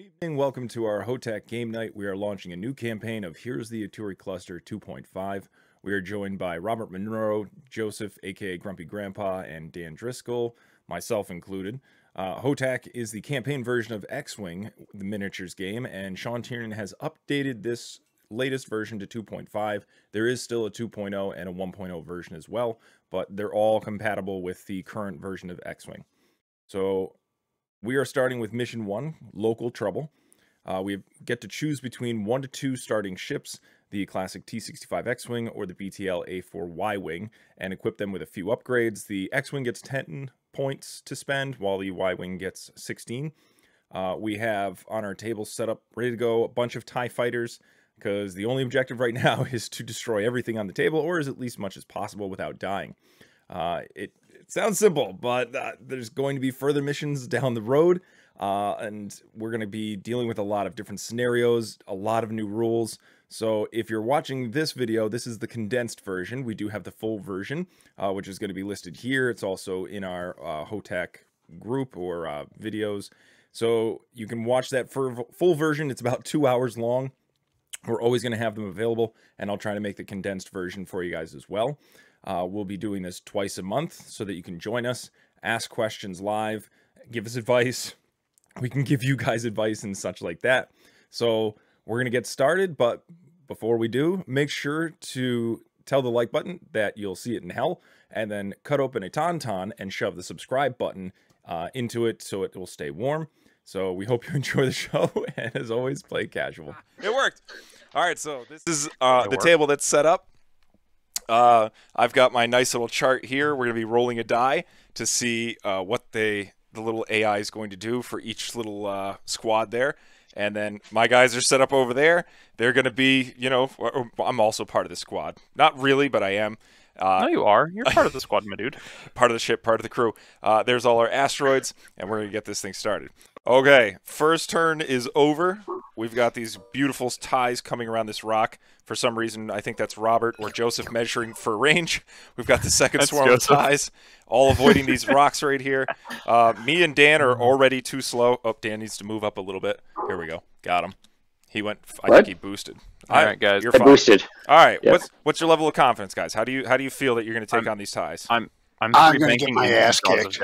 Good evening, welcome to our HOTAC game night. We are launching a new campaign of Heroes of the Aturi Cluster 2.5. We are joined by Robert Monroe, Joseph, aka Grumpy Grandpa, and Dan Driscoll, myself included. HOTAC is the campaign version of X-Wing, the miniatures game, and Sean Tiernan has updated this latest version to 2.5. There is still a 2.0 and a 1.0 version as well, but they're all compatible with the current version of X-Wing. So we are starting with Mission 1, Local Trouble. We get to choose between 1 to 2 starting ships, the classic T65 X-Wing or the BTL A4 Y-Wing, and equip them with a few upgrades. The X-Wing gets 10 points to spend, while the Y-Wing gets 16. We have on our table set up, ready to go, a bunch of TIE Fighters, because the only objective right now is to destroy everything on the table, or as at least much as possible without dying. It sounds simple, but there's going to be further missions down the road, and we're going to be dealing with a lot of different scenarios, a lot of new rules. So if you're watching this video, this is the condensed version. We do have the full version, which is going to be listed here. It's also in our HOTAC group or videos. So you can watch that full version. It's about 2 hours long. We're always going to have them available, and I'll try to make the condensed version for you guys as well. We'll be doing this twice a month so that you can join us, ask questions live, give us advice. We can give you guys advice and such like that. So we're going to get started, but before we do, make sure to tell the like button that you'll see it in hell, and then cut open a tauntaun and shove the subscribe button into it so it will stay warm. So we hope you enjoy the show, and as always, play casual. It worked. All right, so this is the table that's set up. I've got my nice little chart here. We're going to be rolling a die to see what the little AI is going to do for each little squad there. And then my guys are set up over there. They're going to be, you know, I'm also part of the squad. Not really, but I am. No, you are. You're part of the squad, my dude. Part of the ship, part of the crew. There's all our asteroids, and we're going to get this thing started. Okay, first turn is over. We've got these beautiful ties coming around this rock. For some reason, I think that's Robert or Joseph measuring for range. We've got the second swarm of ties, all avoiding these rocks right here. Me and Dan are already too slow. Oh, Dan needs to move up a little bit. Here we go. Got him. He went. I think he boosted. All right, guys. You're fine. Boosted. All right. Yes. What's your level of confidence, guys? How do you feel that you're going to take on these ties? I'm going to get my ass kicked.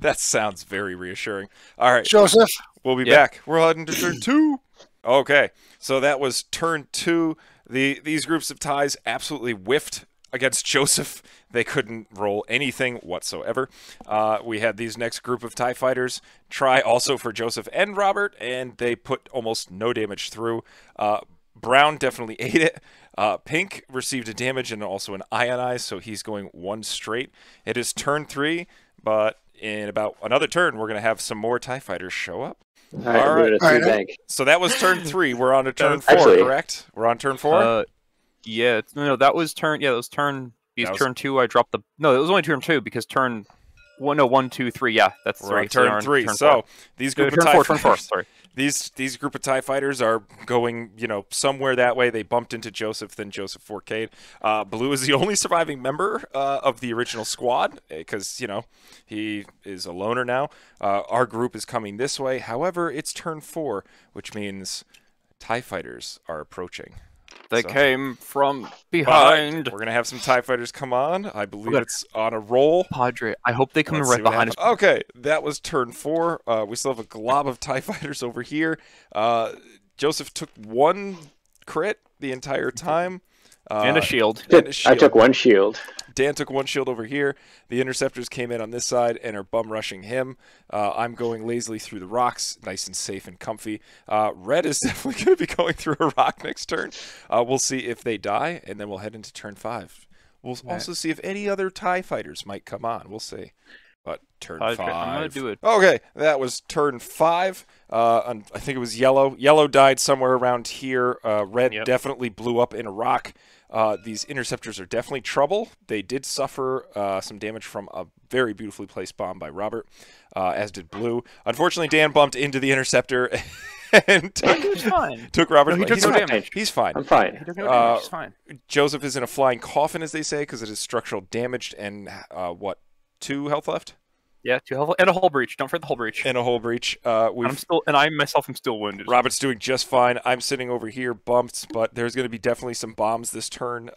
That sounds very reassuring. All right, Joseph. We'll be back. We're heading to turn 2. Okay, so that was turn 2. These groups of ties absolutely whiffed against Joseph. They couldn't roll anything whatsoever. We had these next group of TIE fighters try also for Joseph and Robert, and they put almost no damage through. Brown definitely ate it. Pink received a damage and also an ionize, so he's going 1 straight. It is turn 3, but in about another turn, we're going to have some more TIE fighters show up. All right. So that was turn 3. We're on to turn 4, actually, correct? We're on turn 4? Yeah, no, that was turn. Yeah, that was turn. That was turn 2. I dropped the. No, it was only turn 2 because turn 1. No, 1, 2, 3. Yeah, that's right. Turn 3. So these group of TIE fighters. Sorry. These group of TIE fighters are going, you know, somewhere that way. They bumped into Joseph, then Joseph 4K'd. Blue is the only surviving member of the original squad because, you know, he is a loner now. Our group is coming this way. However, it's turn 4, which means TIE fighters are approaching. They came from behind. We're going to have some TIE fighters come on. I believe it's on a roll. Padre, I hope they come right behind us. Okay, that was turn 4. We still have a glob of TIE fighters over here. Joseph took 1 crit the entire time. And a shield. I took 1 shield. Dan took 1 shield over here. The interceptors came in on this side and are bum rushing him. I'm going lazily through the rocks, nice and safe and comfy. Red is definitely going to be going through a rock next turn. We'll see if they die, and then we'll head into turn 5. We'll also see if any other TIE fighters might come on. We'll see. But turn 5. Do it. Okay, that was turn 5. I think it was yellow. Yellow died somewhere around here. Red definitely blew up in a rock. These interceptors are definitely trouble. They did suffer some damage from a very beautifully placed bomb by Robert, as did Blue. Unfortunately, Dan bumped into the interceptor and took Robert. No, he took no damage. He's fine. I'm fine. He took no damage. He's fine. Joseph is in a flying coffin, as they say, because it is structural damaged and 2 health left? Yeah, two helpful and a hull breach. Don't forget the hull breach. And a hull breach. I myself am still wounded. Robert's doing just fine. I'm sitting over here bumped, but there's going to be definitely some bombs this turn,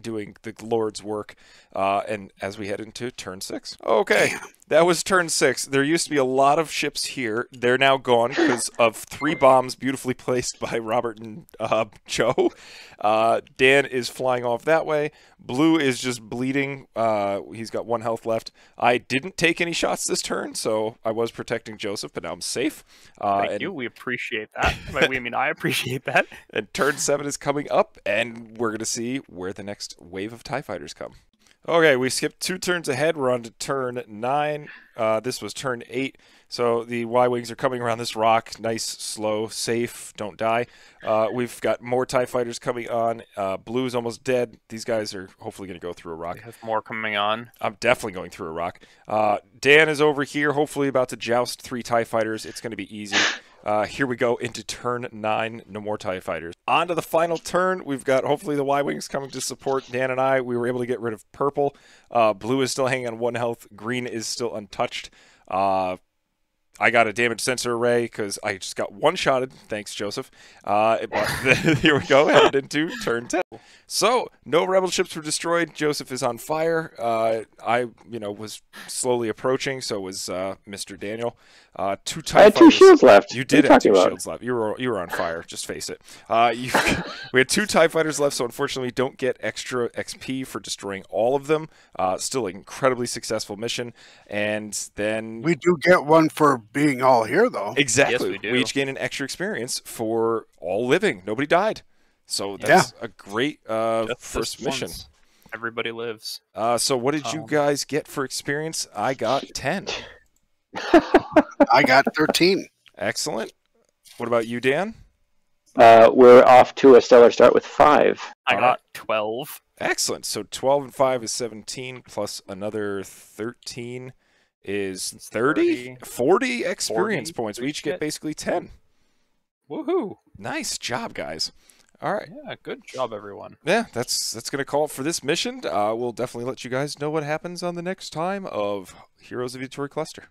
doing the Lord's work. And as we head into turn 6, okay, that was turn 6. There used to be a lot of ships here. They're now gone because of 3 bombs beautifully placed by Robert and Joe. Dan is flying off that way. Blue is just bleeding. He's got 1 health left. I didn't take any shots this turn, so I was protecting Joseph, but now I'm safe. Thank you. We appreciate that. I appreciate that. And turn 7 is coming up, and we're going to see where the next wave of TIE fighters come. Okay, we skipped 2 turns ahead. We're on to turn 9. This was turn 8. So the Y-Wings are coming around this rock. Nice, slow, safe. Don't die. We've got more TIE fighters coming on. Blue's almost dead. These guys are hopefully going to go through a rock. There's more coming on. I'm definitely going through a rock. Dan is over here, hopefully about to joust 3 TIE fighters. It's going to be easy. Here we go into turn 9. No more TIE fighters. On to the final turn. We've got hopefully the Y-Wings coming to support Dan and I. We were able to get rid of purple. Blue is still hanging on 1 health. Green is still untouched. I got a damage sensor array because I just got one-shotted. Thanks, Joseph. Here we go. Headed into turn 10. So no rebel ships were destroyed. Joseph is on fire. I was slowly approaching. So was Mr. Daniel. 2 TIE fighters. I had 2 shields left. You did have 2 shields left. You were on fire. Just face it. We had 2 TIE fighters left, so unfortunately we don't get extra XP for destroying all of them. Still an incredibly successful mission. And then we do get one for being all here, though. Exactly. Yes, we do. We each gain an extra experience for all living. Nobody died. So that's a great first mission. Everybody lives. So what did you guys get for experience? I got 10. I got 13. Excellent. What about you, Dan? We're off to a stellar start with 5. I got 12. Excellent. So 12 and 5 is 17, plus another 13 is 30? 40 experience points. We each get basically 10. Woohoo. Nice job, guys. All right. Yeah, good job, everyone. Yeah, that's going to call it for this mission. We'll definitely let you guys know what happens on the next time of Heroes of the Aturi Cluster.